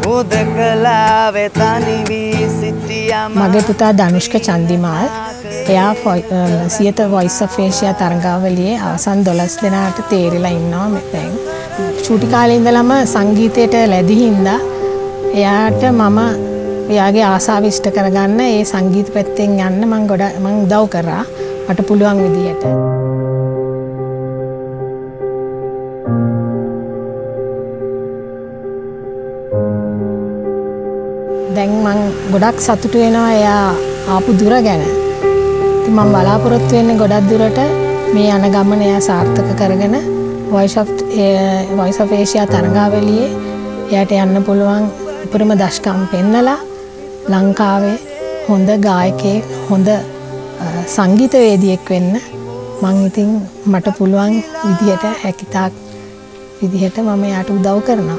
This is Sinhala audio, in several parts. මගේ පුතා ධනුෂ්ක චන්දිමාල් එයා සියත වොයිස් ඔෆ් ඒෂියා තරංගාවලියේ අවසන් 12 දෙනාට තේරිලා ඉන්නවා මෙතෙන්. චූටි කාලේ ඉඳලම සංගීතයට ලැබිහිඳා එයාට මම එයාගේ ආසාව ඉෂ්ට කරගන්න ඒ සංගීත පැත්තෙන් යන්න මම උදව් කරා මට පුළුවන් විදියට. දැන් මම ගොඩක් සතුටු වෙනවා එයා ආපු දුර ගැන. ඉතින් මම බලාපොරොත්තු වෙන්නේ ගොඩක් දුරට මේ යන ගමන එයා සාර්ථක කරගෙන වොයිස් ඔෆ් ඒෂියා තරගාවලියේ එයාට යන්න පුළුවන් උපරිම දශකම් පෙන්නලා ලංකාවේ හොඳ ගායකයෙක් හොඳ සංගීතවේදියෙක් වෙන්න මම ඉතින් මට පුළුවන් විදිහට හැකියතාක් විදිහට මම එයාට උදව් කරනවා.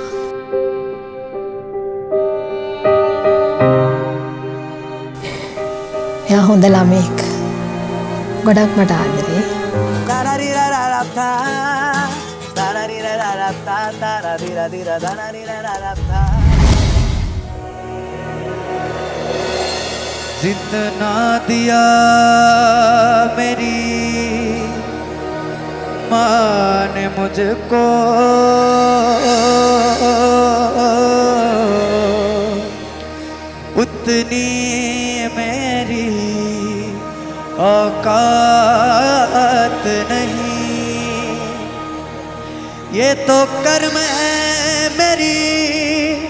එයා හොඳ ළමෙක්. ගොඩක් මට ආදරේ. जितना दिया मेरी माँ ने मुझको उतनी मेरी औकात नहीं, ये तो कर्म है मेरी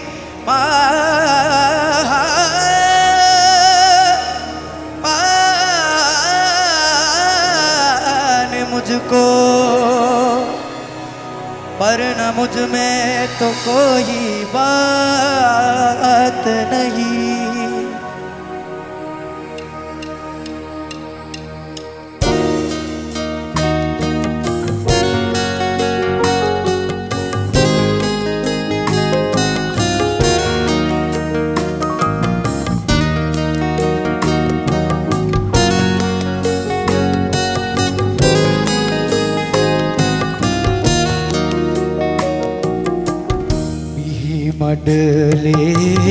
माँ ने मुझको, पर न मुझ में तो कोई बात नहीं। मिहिमडले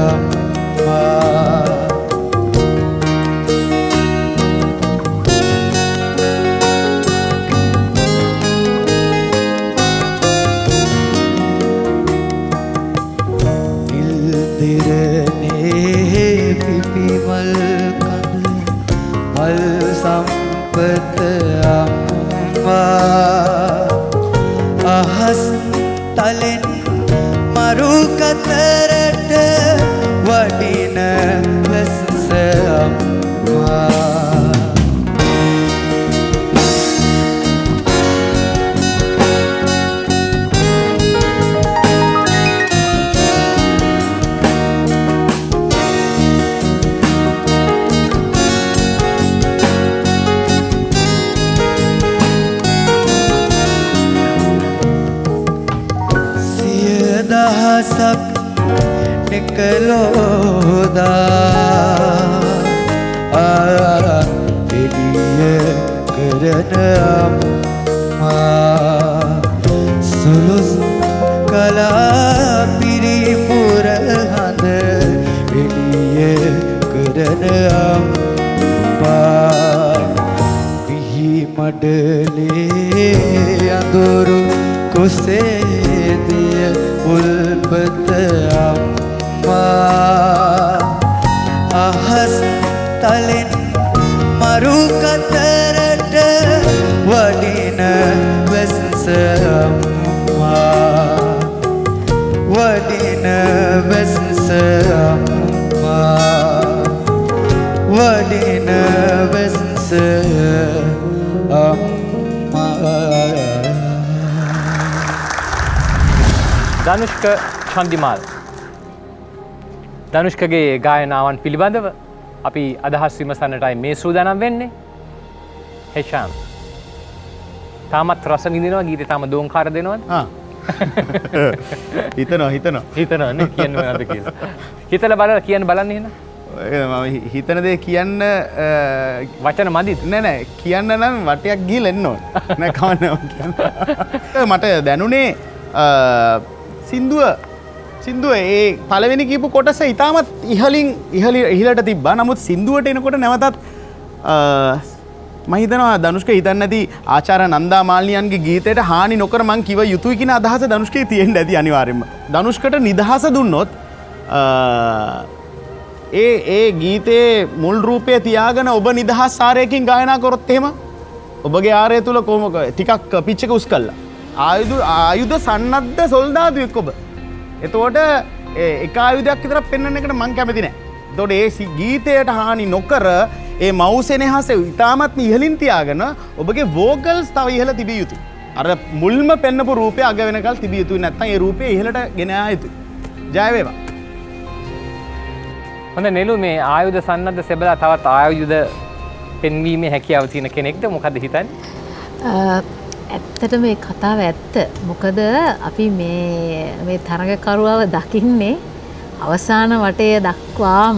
अम्मा संपत अम्मा आहस तलिन मरू कतरट वडिन वस अम्मा निकलो दा दिलिये करन सुलुस कला पिरी पूर हद दिलिये करन मिहिमडले अंदुरु कुसे दिए उल्फत अम्मा आहस तलिन मरू कतरट वडिन वस अम्मा वडिन वस अम्मा वडिन वस अम्मा ධනුෂ්ක චන්දිමාල් ධනුෂ්කගේ ගායනාවන් පිළිබඳව අපි අදහස් විමසන්නටයි මේ සූදානම් වෙන්නේ. හෙෂාම් තාමත් රස විඳිනවා ගීතේ තාම දෝංකාර දෙනවද? ආ හිතනවා කියන්න මොනවද කියලා. හිතලා බලලා කියන්න බලන්නේ එහෙනම්. මම හිතන දේ කියන්න වචන මදිත් නෑ නෑ කියන්න නම් වටයක් ගිහලා එන්න ඕනේ. නෑ කවන්නම කියන්න. මට දැනුනේ සින්දුව ඒ පළවෙනි කියපු කොටස ඉතාමත් ඉහළට තිබ්බා. නමුත් සින්දුවට එනකොට නැවතත් මම හිතනවා ධනුෂ්ක හිතන්නේ නැති ආචාර්ය නන්දා මාලිනියන්ගේ ගීතයට හානි නොකර මං කිව යුතුයි කියන අදහස ධනුෂ්කේ තියෙන්න ඇති අනිවාර්යයෙන්ම. ධනුෂ්කට නිදහස දුන්නොත් ඒ ගීතේ මුල් රූපය තියාගෙන ඔබ නිදහස් ආරයකින් ගායනා කරොත් එහෙම ඔබගේ ආරය තුල කොහොම ටිකක් පිච් එක උස් කළා. ආයුධ සන්නද්ධ සොල්දාදුවෙක් ඔබ. එතකොට එක ආයුධයක් විතරක් පෙන්වන්න එකට මං කැමති නෑ. එතකොට ඒ ගීතයට හානි නොකර ඒ මෞසෙනහස ඉතාමත්ම ඉහළින් තියාගෙන ඔබගේ වෝකල්ස් තව ඉහළ තිබිය යුතුයි. අර මුල්ම පෙන්නපු රූපය අග වෙනකල් තිබිය යුතුයි. නැත්නම් ඒ රූපය ඉහළට ගෙන ආ යුතුයි. ජය වේවා. හොඳ නෙළු මේ ආයුධ සන්නද්ධ සෙබලා තවත් ආයුධ පෙන්වීමේ හැකියාව තියෙන කෙනෙක්ද මොකද හිතන්නේ? ඇත්තට මේ කතාව ඇත්ත. මොකද අපි මේ තරගකරුවව දකින්නේ අවසාන වටය දක්වාම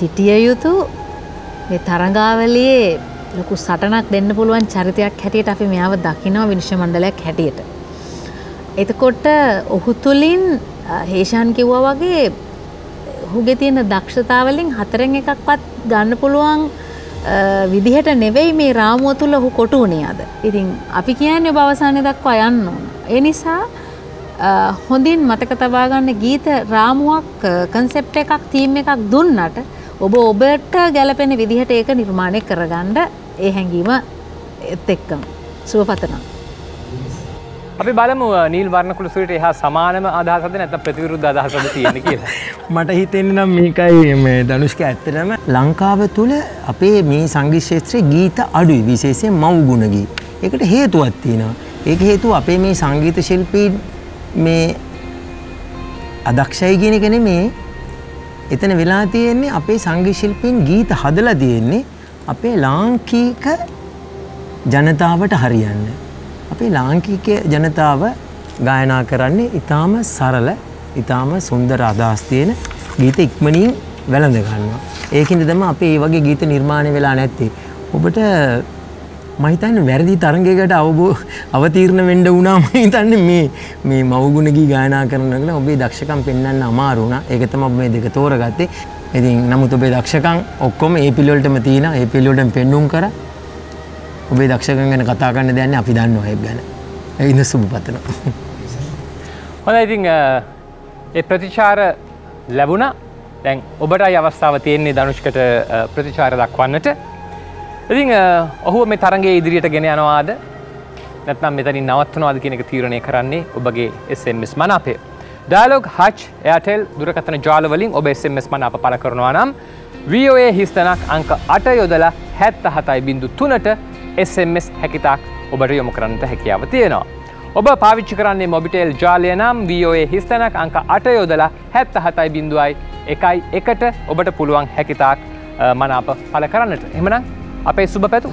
සිටිය යුතු මේ තරගාවලියේ ලොකු සටනක් දෙන්න පුළුවන් චරිතයක් හැටියට අපි මෙයාව දකිනවා විනිශ්චය මණ්ඩලයක් හැටියට. එතකොට ඔහු තුලින් හේෂාන් කිව්වා වගේ ඔහුගේ තියෙන දක්ෂතාවලින් 4න් 1ක්වත් ගන්න පුළුවන් විදිහට නෙවෙයි මේ රාමුව තුල ඔහු කොටු වුණේ අද. ඉතින් අපි කියන්නේ අවසානයේ දක්වා යන්න ඕන. ඒ නිසා හොඳින් මතක තබා ගන්න ගීත රාමුවක් concept එකක් theme එකක් දුන්නට ඔබට ගැළපෙන විදිහට ඒක නිර්මාණය කරගන්න ඒ හැඟීම ඒත් එක්කම සුවපතනවා. අපි බලමු නිල් වර්ණ කුළුසුවිට එහා සමානම අදහසක්ද නැත්නම් ප්‍රතිවිරුද්ධ අදහසක්ද තියෙන්නේ කියලා. මට හිතෙන්නේ නම් මේකයි මේ ධනුෂ්ක ඇත්තටම ලංකාව තුල අපේ මේ සංගීත ක්ෂේත්‍රයේ ගීත අඩුයි විශේෂයෙන් මව් ගුණ ගීත. ඒකට හේතුවක් තියෙනවා. ඒක හේතුව අපේ මේ සංගීත ශිල්පීන් මේ අදක්ෂයි කියන එක නෙමේ. එතන වෙලා තියෙන්නේ අපේ සංගීත ශිල්පීන් ගීත හදලා තියෙන්නේ අපේ ලාංකික ජනතාවට හරියන්නේ. අපේ ලාංකික ජනතාව ගායනා කරන්නේ ඉතාම සරල ඉතාම සුන්දර අදහස් තියෙන ගීත ඉක්මනින් වැළඳ ගන්නවා. ඒකින්ද තමයි අපි මේ වගේ ගීත නිර්මාණය වෙලා නැත්තේ. ඔබට මම හිතන්නේ වැරදි තරංගයකට අවතීර්ණ වෙන්න වුණා මම හිතන්නේ මේ මවුගුණ ගී ගායනා කරනවා කියලා ඔබේ දක්ෂකම් පෙන්වන්න අමාරු වුණා. ඒක තමයි ඔබ මේ දෙක තෝරගත්තේ. ඉතින් නමුත් ඔබේ දක්ෂකම් ඔක්කොම මේ පිළිවෙලටම තියෙනවා. මේ පිළිවෙලෙන් පෙන්නුම් කරා ඔබේ දක්ෂකම් ගැන කතා කරන්න දෙන්නේ අපි දන්නවා ඒක ගැන. ඒ ඉඳ සුබපතනවා. හොඳයි ඉතින් ඒ ප්‍රතිචාර ලැබුණා. දැන් ඔබටයි අවස්ථාව තියෙන්නේ ධනුෂ්කට ප්‍රතිචාර දක්වන්නට. ඉතින් ඔහුව මේ තරඟයේ ඉදිරියට ගෙන යනවාද නැත්නම් මෙතනින් නවත්වනවාද කියන එක තීරණය කරන්නේ ඔබගේ SMS මනාපය. ඩයලොග් හච් එයාටෙල් දුරකථන ජාල වලින් ඔබ SMS මනාප පළ කරනවා නම් VOA හිස්තනක් අංක 8 යොදලා 77.3ට SMS හැකිතාක් ඔබට යොමු කරන්නට හැකියාව තියෙනවා. ඔබ පාවිච්චි කරන්නේ මොබිටෙල් ජාලය නම් VOA හිස්තැනක් අංක 8 යොදලා 77.1ට ඔබට පුළුවන් හැකිතාක් මනාප පළ කරන්නට. එහෙමනම් අපේ සුබ පැතුම්.